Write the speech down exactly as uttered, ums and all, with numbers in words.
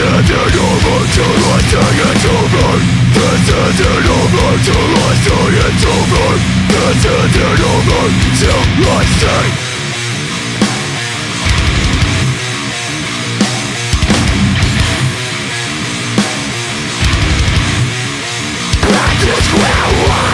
Standing over till I think it's over. Standing over till I say it's over. Standing over till I say. Wow, wow.